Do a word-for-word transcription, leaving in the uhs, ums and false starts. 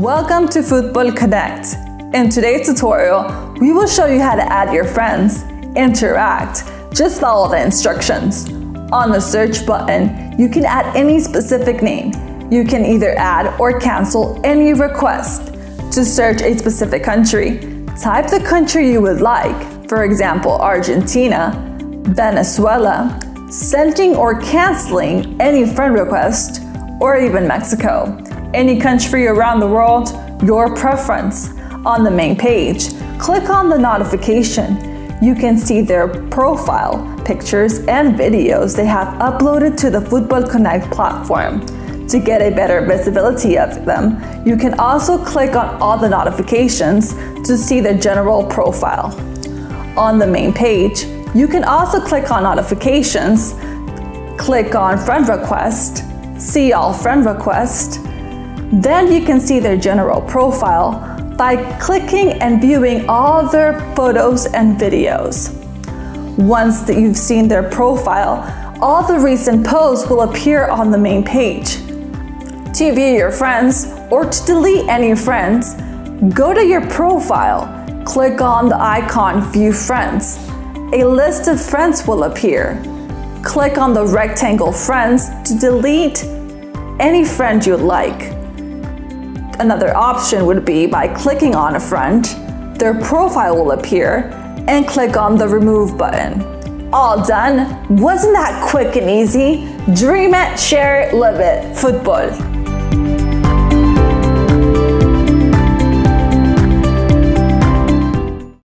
Welcome to FutbolConnect. In today's tutorial, we will show you how to add your friends, interact. Just follow the instructions. On the search button, you can add any specific name. You can either add or cancel any request. To search a specific country, type the country you would like, for example, Argentina, Venezuela, sending or canceling any friend request, or even Mexico. Any country around the world, your preference. On the main page, click on the notification. You can see their profile, pictures, and videos they have uploaded to the FutbolConnect platform. To get a better visibility of them, you can also click on all the notifications to see their general profile. On the main page, you can also click on notifications, click on friend request, see all friend requests. Then you can see their general profile by clicking and viewing all their photos and videos. Once that you've seen their profile, all the recent posts will appear on the main page. To view your friends or to delete any friends, go to your profile, click on the icon View Friends. A list of friends will appear. Click on the rectangle Friends to delete any friend you like. Another option would be by clicking on a friend, their profile will appear, and click on the remove button. All done! Wasn't that quick and easy? Dream it, share it, live it. Football.